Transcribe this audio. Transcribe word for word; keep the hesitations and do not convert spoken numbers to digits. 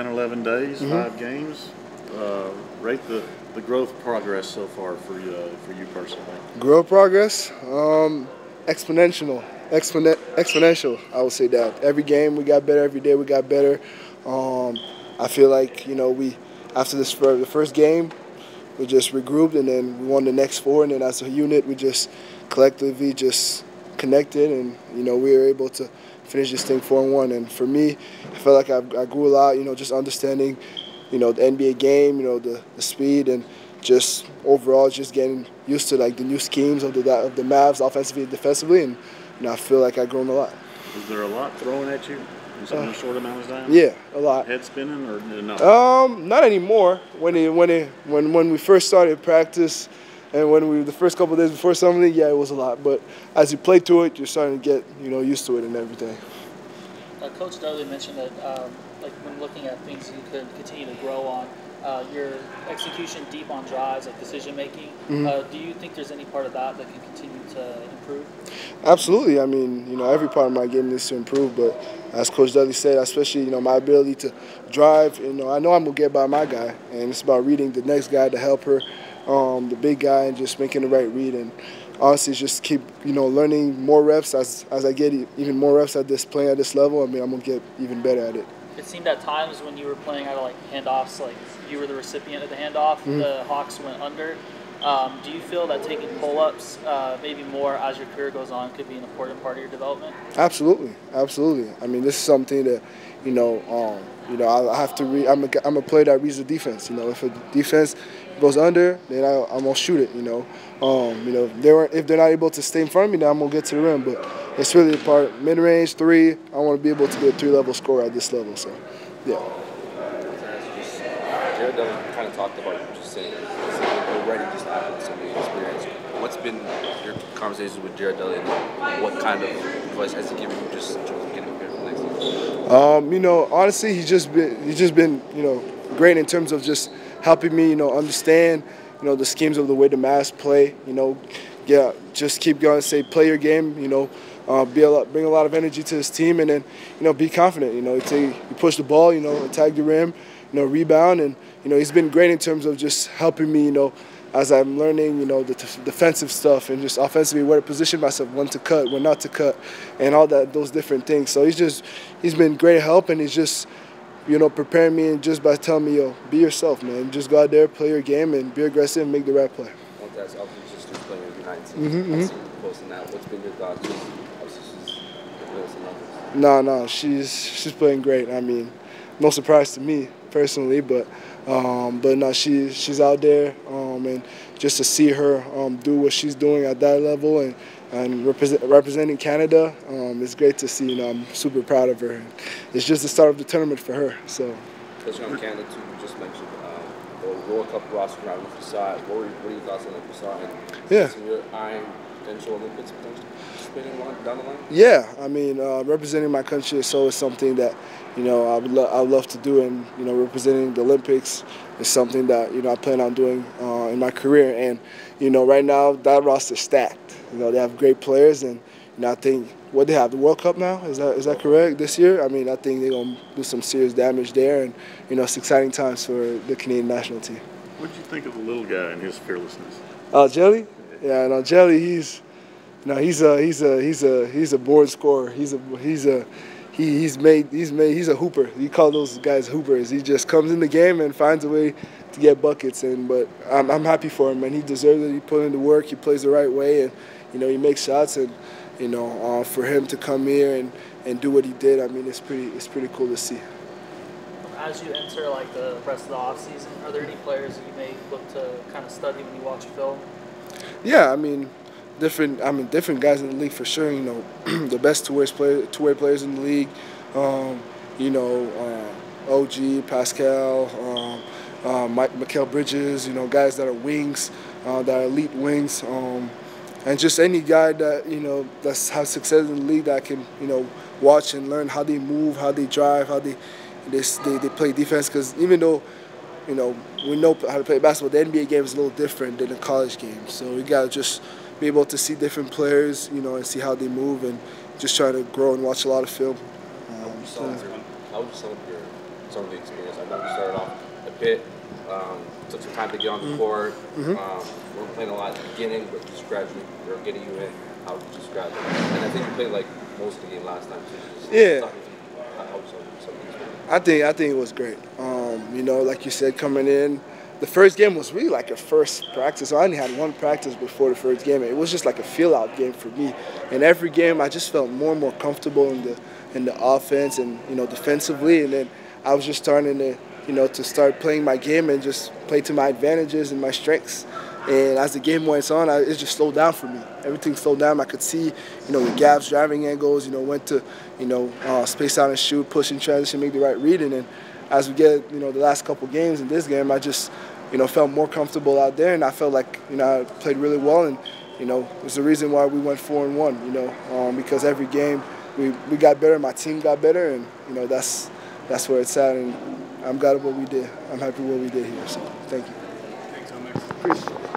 ten or eleven days, mm-hmm. five games. Uh, rate the, the growth progress so far for, uh, for you personally. Growth progress? Um, exponential. Expone exponential, I would say that. Every game we got better. Every day we got better. Um, I feel like, you know, we after this the first game, we just regrouped, and then we won the next four, and then as a unit we just collectively just connected, and, you know, we were able to finish this thing four and one. And for me, I felt like I, I grew a lot, you know, just understanding, you know, the N B A game, you know, the, the speed, and just overall just getting used to, like, the new schemes of the, of the Mavs offensively and defensively, and, you know, I feel like I've grown a lot. Is there a lot thrown at you in such a short amount of time? Yeah, a lot. Head spinning or no? Um, not anymore. When it, when it, when when we first started practice, and when we the first couple of days before something, yeah, it was a lot. But as you play to it, you're starting to get, you know, used to it and everything. Uh, Coach Dudley mentioned that um, like when looking at things you could continue to grow on, uh, your execution deep on drives, like decision making. Mm-hmm. uh, do you think there's any part of that that can continue to improve? Absolutely. I mean, you know, every part of my game needs to improve, but as Coach Dudley said, especially, you know, my ability to drive, you know, I know I'm going to get by my guy, and it's about reading the next guy, to help her, um, the big guy, and just making the right read. And honestly, just keep, you know, learning more reps. As, as I get even more reps at this, playing at this level, I mean, I'm going to get even better at it. It seemed at times when you were playing out of, like, handoffs, like you were the recipient of the handoff, mm-hmm. the Hawks went under. Um, do you feel that taking pull-ups, uh, maybe more as your career goes on, could be an important part of your development? Absolutely, absolutely. I mean, this is something that, you know, um, you know, I, I have to. Re I'm a, I'm a player that reads the defense. You know, if a defense goes under, then I, I'm gonna shoot it. You know, um, you know, if they weren't, if they're not able to stay in front of me, then I'm gonna get to the rim. But it's really the part mid-range three. I want to be able to be a three-level scorer at this level. So, yeah. Jared Dunn kind of talked about just saying already just having some experience. What's been your conversations with Jared Dunn, and what kind of advice has he given you just in terms of getting prepared for the next season? Um, you know, honestly, he's just been he's just been you know great in terms of just helping me you know understand you know the schemes of the way the Mavs play. You know, yeah, just keep going, say play your game. You know. Uh, be a lot, bring a lot of energy to his team, and then you know be confident. You know, you, take, you push the ball, you know, attack the rim, you know, rebound, and you know he's been great in terms of just helping me. You know, as I'm learning, you know, the t defensive stuff and just offensively where to position myself, when to cut, when not to cut, and all that those different things. So he's just he's been great help, and he's just you know preparing me and just by telling me, yo, be yourself, man. Just go out there, play your game, and be aggressive, and make the right play. That's obviously just playing with nineteen. Posting that, what's been your thoughts? No, no, she's she's playing great. I mean, no surprise to me personally, but um, but no, she she's out there, um, and just to see her um, do what she's doing at that level and and represent, representing Canada, um, it's great to see. You know, I'm super proud of her. It's just the start of the tournament for her. So. Touching on Canada too, you just mentioned uh, the World Cup roster round with Fasad. What were what are your thoughts on that Fasad? Yeah. Your eye potential Olympics potential. Yeah, I mean, uh, representing my country is so is something that, you know, I would, lo I would love to do, and, you know, representing the Olympics is something that, you know, I plan on doing uh, in my career. And, you know, right now, that roster is stacked. You know, they have great players, and, you know, I think what they have, the World Cup now, is that is that correct, this year? I mean, I think they're going to do some serious damage there, and, you know, it's exciting times for the Canadian national team. What did you think of the little guy and his fearlessness? Oh, uh, Jelly? Yeah, no, Jelly, he's... No, he's a he's a he's a he's a born scorer. He's a he's a he, he's made he's made he's a hooper. You call those guys hoopers. He just comes in the game and finds a way to get buckets. And but I'm I'm happy for him, and he deserves it. He put in the work. He plays the right way, and you know he makes shots. And you know uh, for him to come here and and do what he did, I mean it's pretty it's pretty cool to see. As you enter like the rest of the off season, are there any players that you may look to kind of study when you watch a film? Yeah, I mean. Different, I mean, different guys in the league for sure. You know, the best two-way player, two-way players in the league. Um, you know, uh, O G Pascal, um, uh, Mike, Mikal Bridges. You know, guys that are wings, uh, that are elite wings, um, and just any guy that you know that's had success in the league that I can you know watch and learn how they move, how they drive, how they they they, they play defense. Because even though you know we know how to play basketball, the N B A game is a little different than the college game. So we gotta just be able to see different players, you know, and see how they move, and just try to grow and watch a lot of film. Um, how would you sum up your some of the experience. I know we started off the pit, um, took some time to get on the court. Mm-hmm. um, we were playing a lot at the beginning, but just gradually we were getting you in, how we just gradually. And I think we played like most of the game last time too. So yeah. I hope so. I think I think it was great. Um, you know, like you said, coming in, the first game was really like a first practice. I only had one practice before the first game. It was just like a feel-out game for me. And every game, I just felt more and more comfortable in the in the offense and you know defensively. And then I was just starting to you know to start playing my game and just play to my advantages and my strengths. And as the game went on, I, it just slowed down for me. Everything slowed down. I could see, you know, the gaps, driving angles, you know, went to, you know, uh, space out and shoot, push and transition, make the right reading. And as we get, you know, the last couple games in this game, I just, you know, felt more comfortable out there. And I felt like, you know, I played really well. And, you know, it was the reason why we went four and one, you know, um, because every game we, we got better, my team got better. And, you know, that's, that's where it's at. And I'm glad at what we did. I'm happy with what we did here. So thank you. Thanks, Omar. Appreciate it.